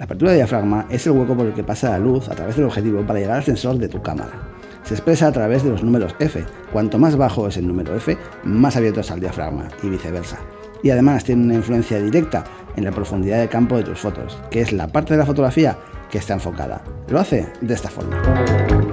La apertura de diafragma es el hueco por el que pasa la luz a través del objetivo para llegar al sensor de tu cámara. Se expresa a través de los números F. Cuanto más bajo es el número F, más abierto está el diafragma, y viceversa. Y además tiene una influencia directa en la profundidad de campo de tus fotos, que es la parte de la fotografía que está enfocada. Lo hace de esta forma.